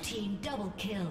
Blue team double kill.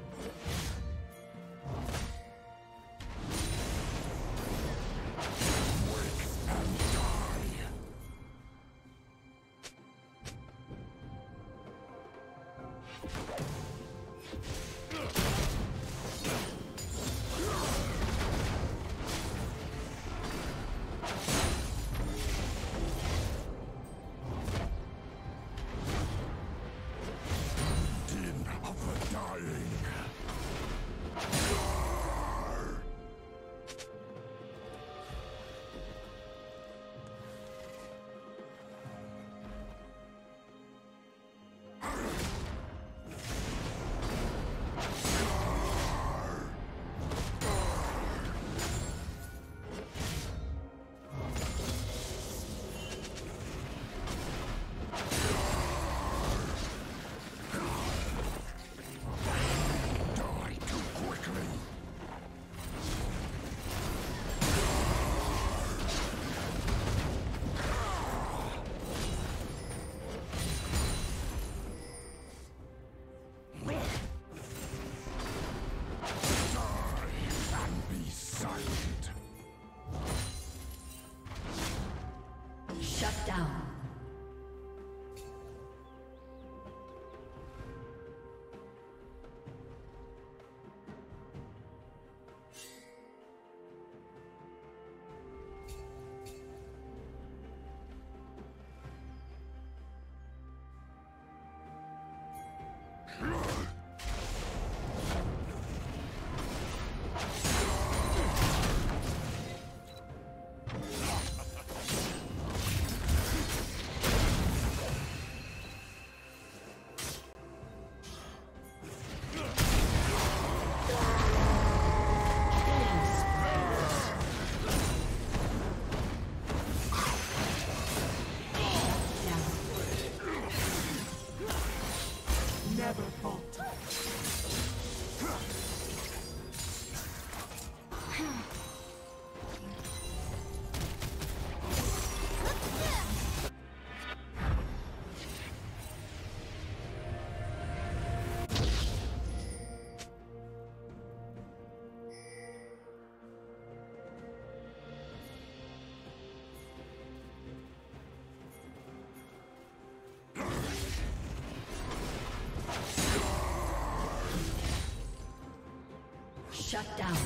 Never fault. Shut down.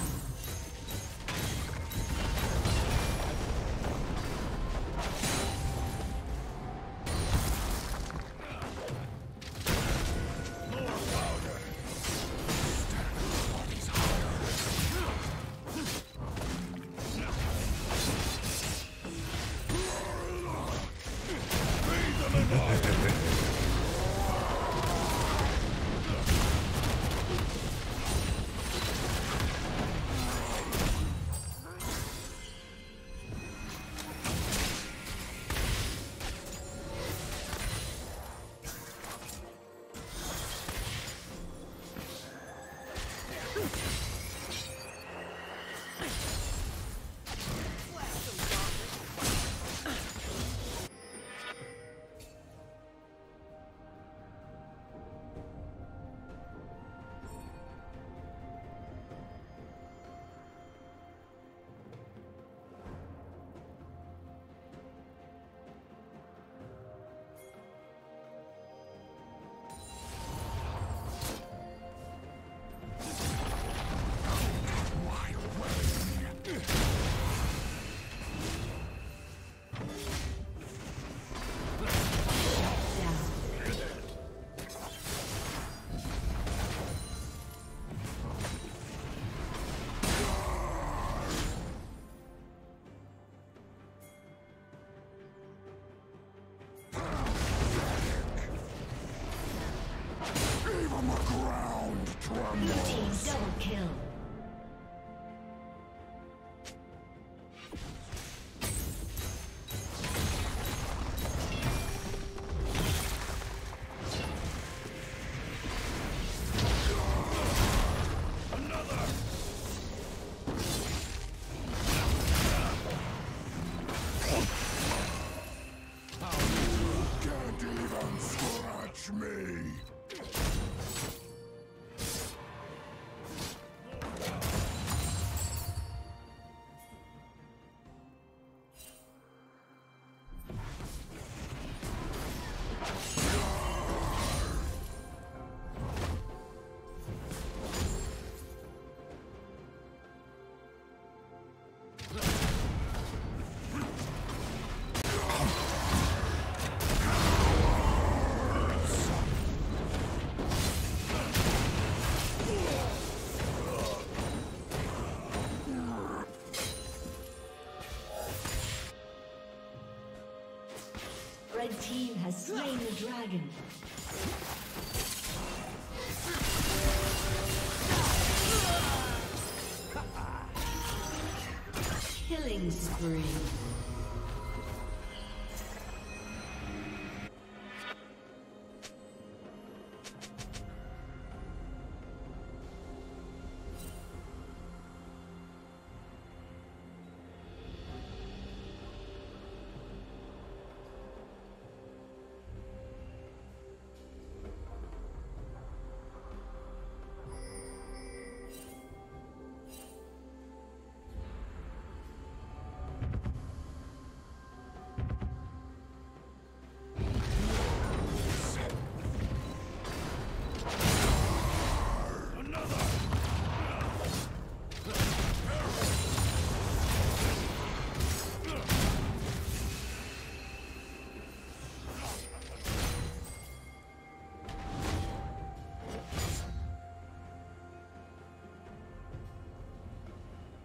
The team has slain the dragon. Killing spree.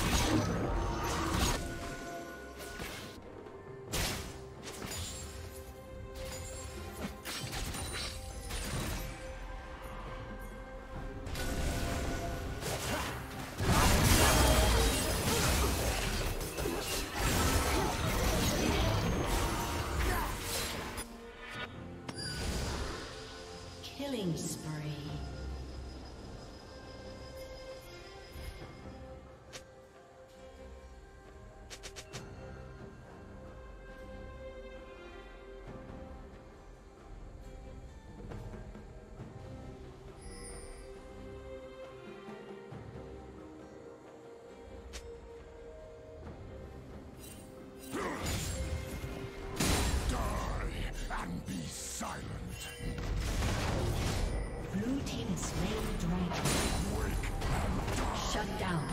Killing spree. Die and be silent. Blue team is slain the dragon. Shut down.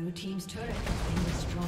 Blue team's turret has been spree.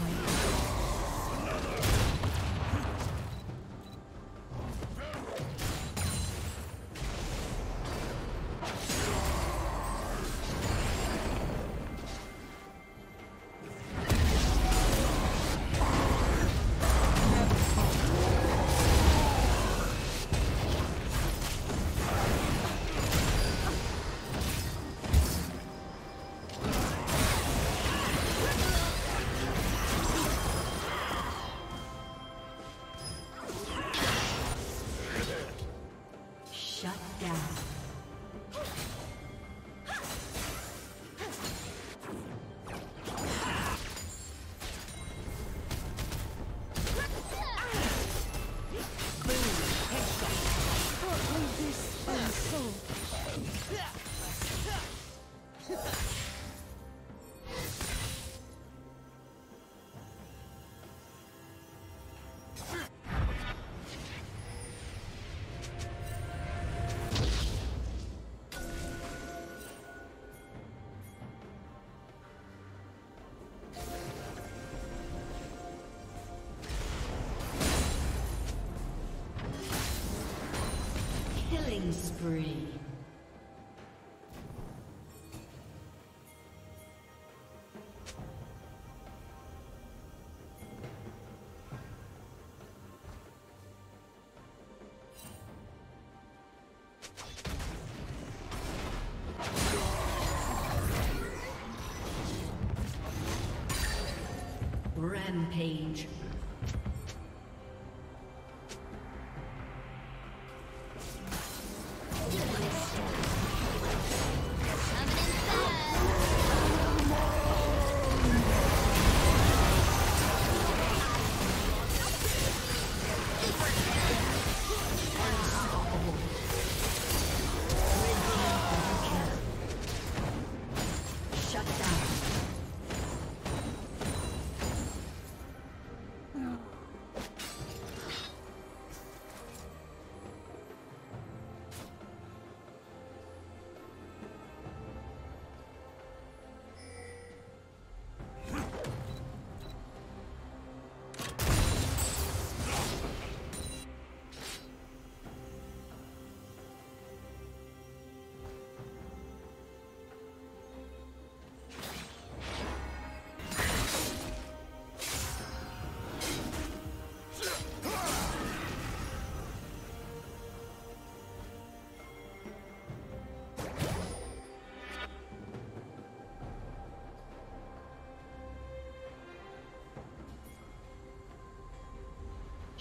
Rampage.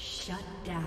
Shut down.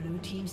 Blue team's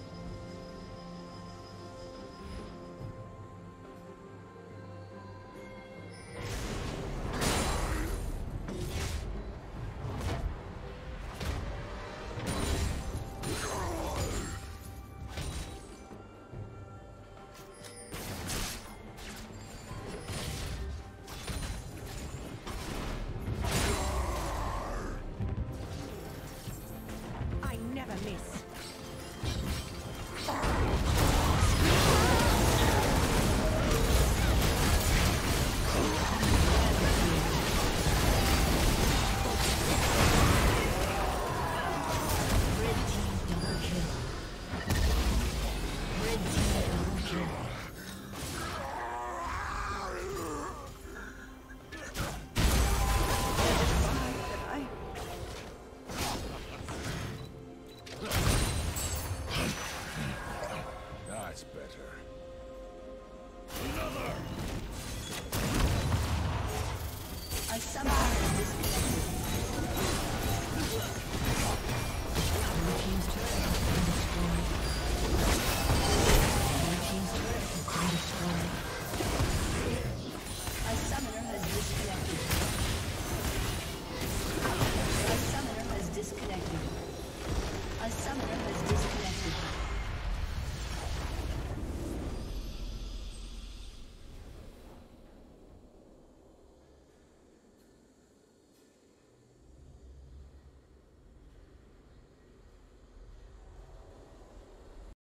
Better.